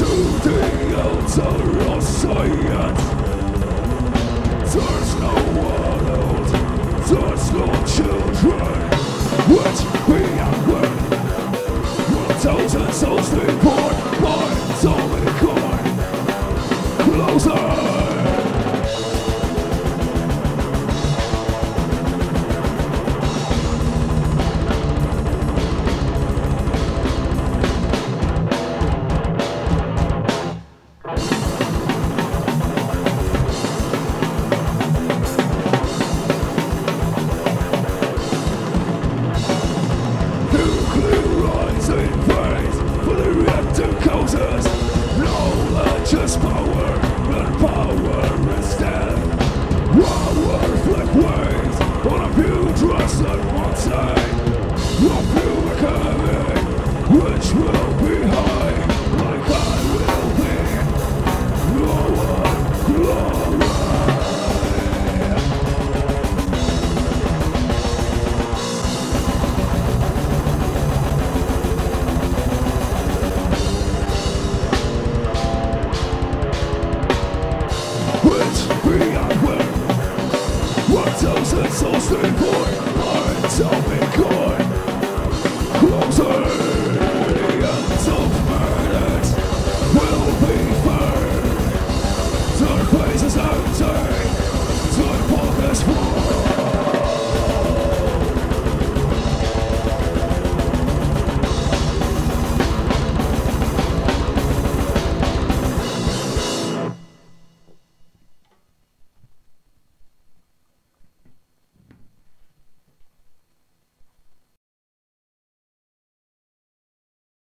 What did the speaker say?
to the altar of science. There's no adults, there's no children. Which we are worth 1,000 souls reborn.